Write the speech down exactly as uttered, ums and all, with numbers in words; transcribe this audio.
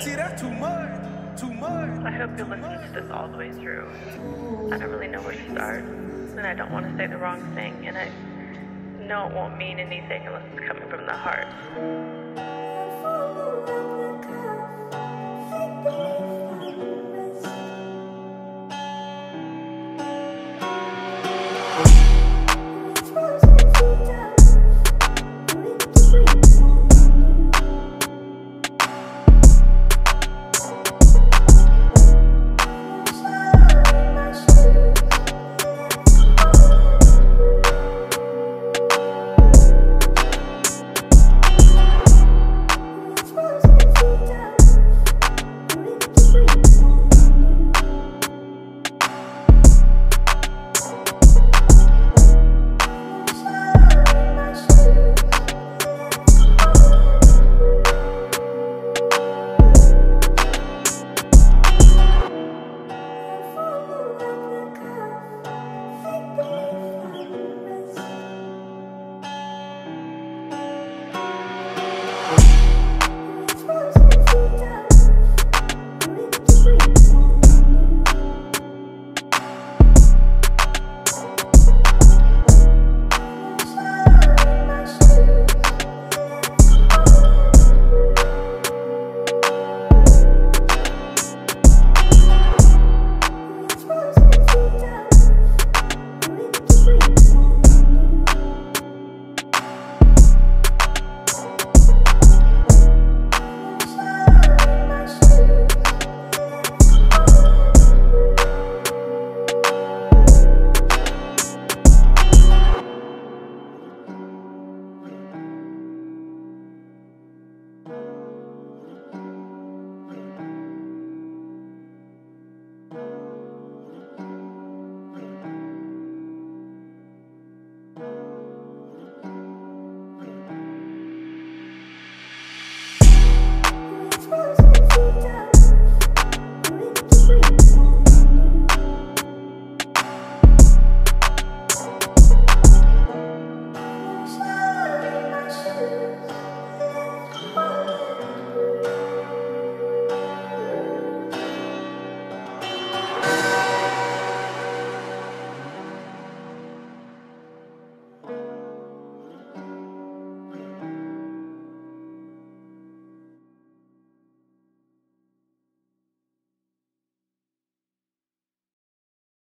See, that's too much. Too much. I hope you'll listen to this all the way through. I don't really know where to start, and I don't want to say the wrong thing, and I know it won't mean anything unless it's coming from the heart.